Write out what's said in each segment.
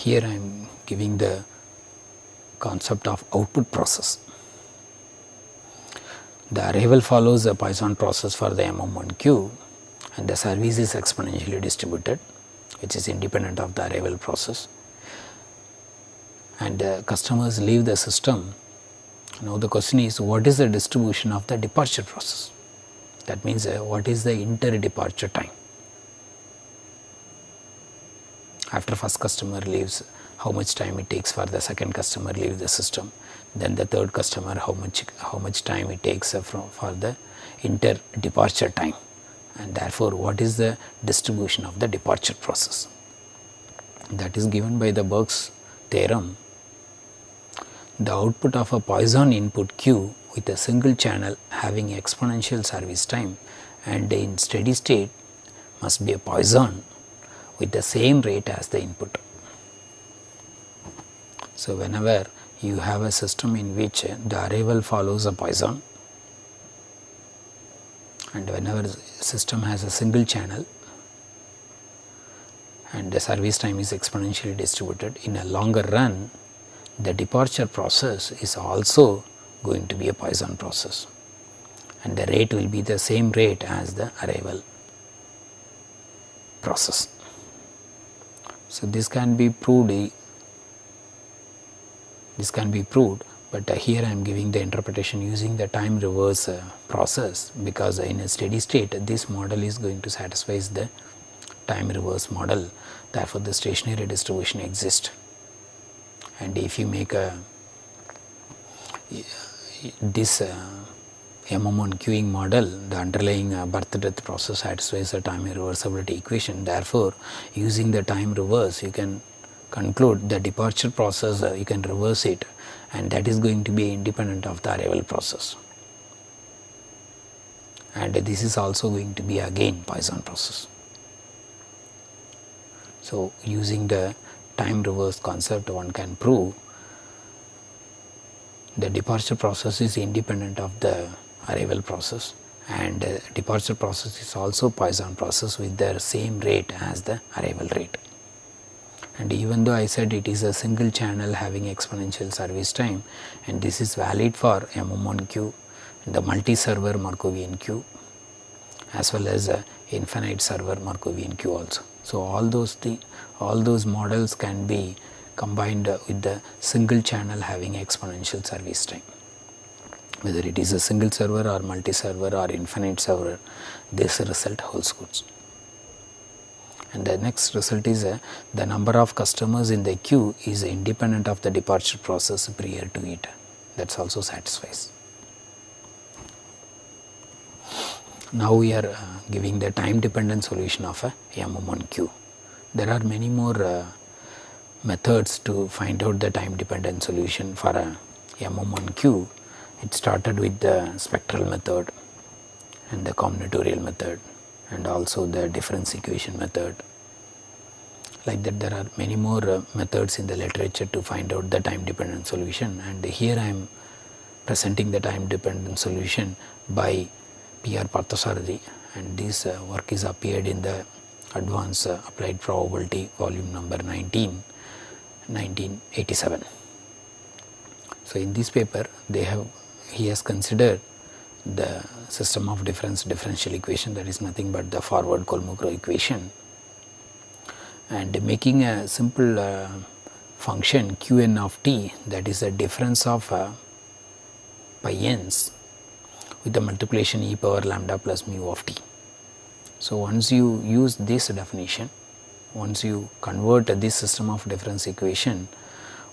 Here I am giving the concept of output process. The arrival follows the Poisson process for the MM1 cube, and the service is exponentially distributed, which is independent of the arrival process, and customers leave the system. Now the question is, what is the distribution of the departure process? That means what is the inter-departure time? After first customer leaves, how much time it takes for the second customer leave the system, then the third customer how much time it takes for the inter-departure time, and therefore what is the distribution of the departure process? That is given by the Burke's theorem. The output of a Poisson input Q with a single channel having exponential service time and in steady state must be a Poisson with the same rate as the input. So, whenever you have a system in which the arrival follows a Poisson, and whenever the system has a single channel and the service time is exponentially distributed, in a longer run the departure process is also going to be a Poisson process, and the rate will be the same rate as the arrival process. So, this can be proved, but here I am giving the interpretation using the time reverse process, because in a steady state this model is going to satisfy the time reverse model, therefore the stationary distribution exists. And if you make this MM1 queuing model, the underlying birth-death process satisfies the time irreversibility equation. Therefore, using the time reverse, you can conclude the departure process, you can reverse it, and that is going to be independent of the arrival process. And this is also going to be again Poisson process. So, using the time reverse concept, one can prove the departure process is independent of the arrival process, and the departure process is also Poisson process with the same rate as the arrival rate. And even though I said it is a single channel having exponential service time, and this is valid for MM1Q, the multi-server Markovian Q, as well as infinite server Markovian Q also. So, all those models can be combined with the single channel having exponential service time. Whether it is a single server or multi-server or infinite server, this result holds good. And the next result is the number of customers in the queue is independent of the departure process prior to it. That also satisfies. Now we are giving the time dependent solution of a MM1 queue. There are many more methods to find out the time dependent solution for a MM1 queue. It started with the spectral method and the combinatorial method and also the difference equation method. Like that, there are many more methods in the literature to find out the time dependent solution, and here I am presenting the time dependent solution by P. R. Parthasarathy, and this work is appeared in the Advanced Applied Probability volume number 19, 1987. So, in this paper he has considered the system of difference differential equation, that is nothing but the forward Kolmogorov equation, and making a simple function Qn of t, that is the difference of pi n's with the multiplication e power lambda plus mu of t. So, once you use this definition, once you convert this system of difference equation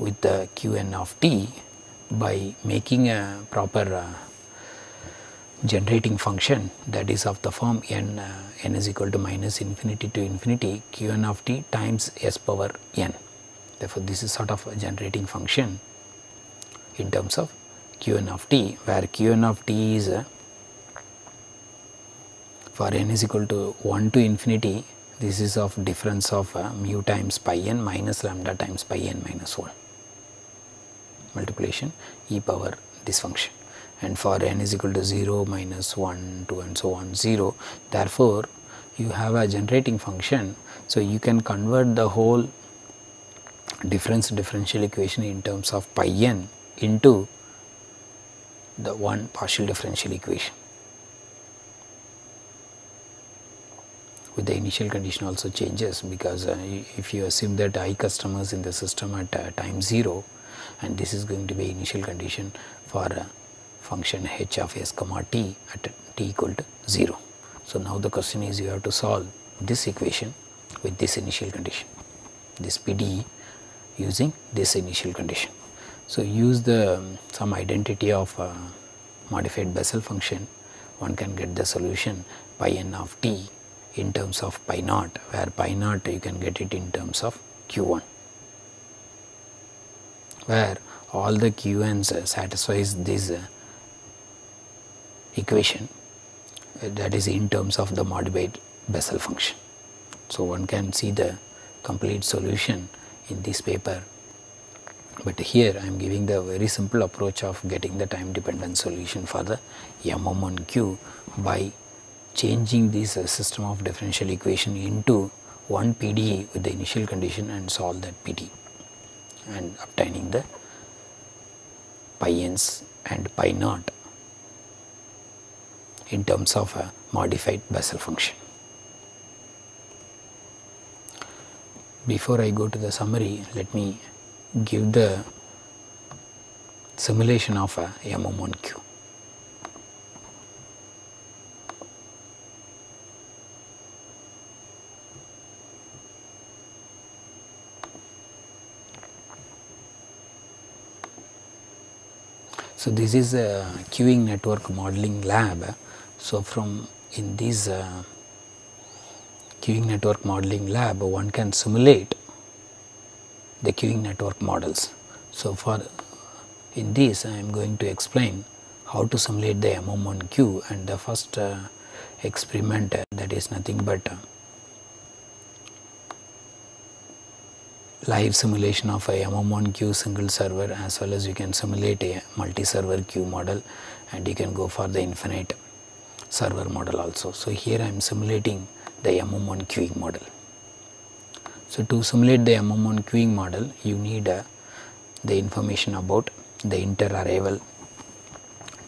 with the Qn of t by making a proper generating function, that is of the form n is equal to minus infinity to infinity Qn of t times s power n. Therefore, this is sort of a generating function in terms of Qn of t, where Qn of t is for n is equal to 1 to infinity, this is of difference of mu times pi n minus lambda times pi n minus 1 multiplication e power this function, and for n is equal to 0 minus 1 2 and so on 0. Therefore, you have a generating function. So, you can convert the whole differential equation in terms of pi n into the one partial differential equation with the initial condition also changes, because if you assume that I customers in the system at time 0, and this is going to be initial condition for function h of s comma t at t equal to 0. So, now the question is you have to solve this equation with this initial condition, this PDE using this initial condition. So, use the some identity of modified Bessel function, one can get the solution pi n of t in terms of pi naught, where pi naught you can get it in terms of q1, where all the qn's satisfies this equation, that is in terms of the modified Bessel function. So, one can see the complete solution in this paper, but here I am giving the very simple approach of getting the time dependent solution for the M/M/1 by changing this system of differential equation into one PDE with the initial condition and solve that PDE and obtaining the pi n's and pi naught in terms of a modified Bessel function. Before I go to the summary, let me give the simulation of a M/M/1. So, this is a queuing network modeling lab. So, from in this queuing network modeling lab, one can simulate the queuing network models. So, for in this I am going to explain how to simulate the M/M/1 and the first experiment that is nothing but live simulation of a M/M/1 single server, as well as you can simulate a multi server queue model, and you can go for the infinite server model also. So, here I am simulating the M/M/1 queuing model. So, to simulate the M/M/1 queuing model, you need the information about the inter-arrival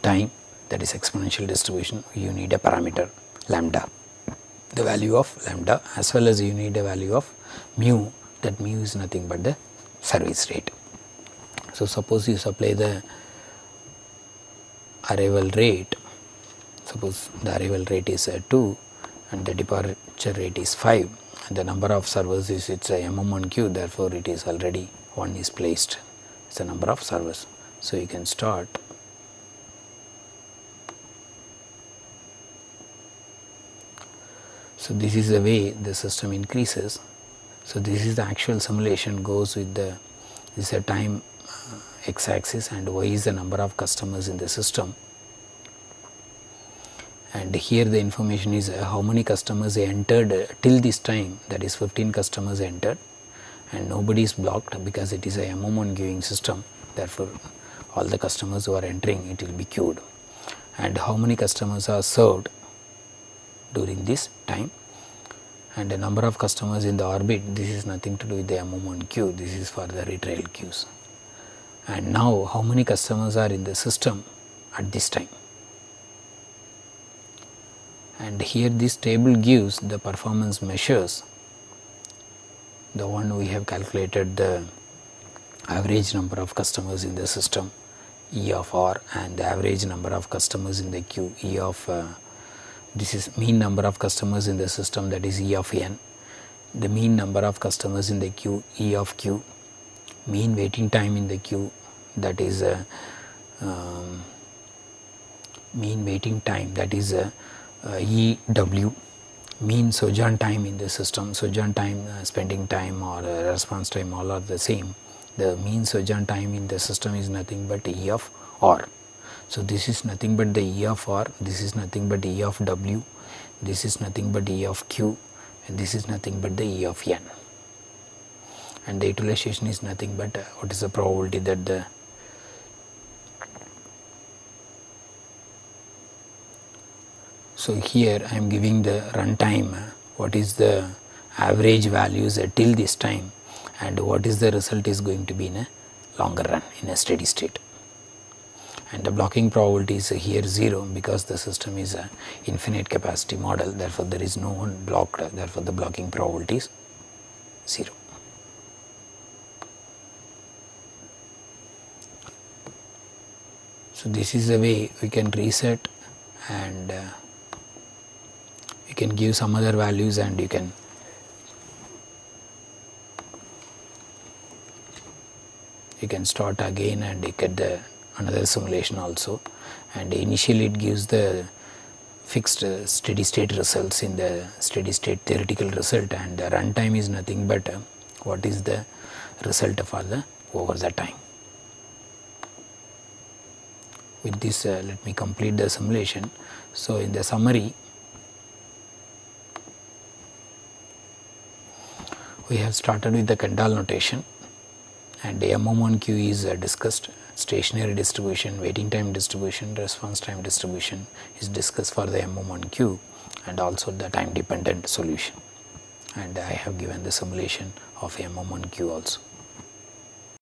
time, that is exponential distribution. You need a parameter lambda, the value of lambda, as well as you need a value of mu, that mu is nothing but the service rate. So, suppose you supply the arrival rate, suppose the arrival rate is 2 and the departure rate is 5, and the number of servers is, it is a M/M/1, therefore, it is already 1 is placed as the number of servers. So, you can start . So, this is the way the system increases. So, this is the actual simulation goes with the this is a time x axis, and y is the number of customers in the system, and here the information is how many customers entered till this time, that is 15 customers entered and nobody is blocked, because it is a M/M/1 queuing system, therefore, all the customers who are entering it will be queued, and how many customers are served during this time, and the number of customers in the orbit. This is nothing to do with the M/M/1 queue, this is for the retrial queues, and now how many customers are in the system at this time. And here this table gives the performance measures, the one we have calculated the average number of customers in the system E of R, and the average number of customers in the queue E of this is mean number of customers in the system, that is E of n, the mean number of customers in the queue E of q, mean waiting time in the queue, that is mean waiting time, that is EW, mean sojourn time in the system, sojourn time, spending time or response time, all are the same. The mean sojourn time in the system is nothing but E of R. So, this is nothing but the E of R, this is nothing but E of W, this is nothing but E of Q, and this is nothing but the E of N. And the utilization is nothing but what is the probability that the . So, here I am giving the runtime, what is the average values till this time, and what is the result is going to be in a longer run in a steady state. And the blocking probability is here 0 because the system is an infinite capacity model, therefore there is no one blocked, therefore the blocking probability is 0. So, this is the way we can reset, and you can give some other values and you can start again and you get the another simulation also, and initially it gives the fixed steady state results in the steady state theoretical result, and the run time is nothing but what is the result for the over the time. With this let me complete the simulation. So, in the summary we have started with the Kendall notation, and the M/M/1 QE is discussed. Stationary distribution, waiting time distribution, response time distribution is discussed for the M/M/1 Q, and also the time dependent solution, and I have given the simulation of M/M/1 Q also.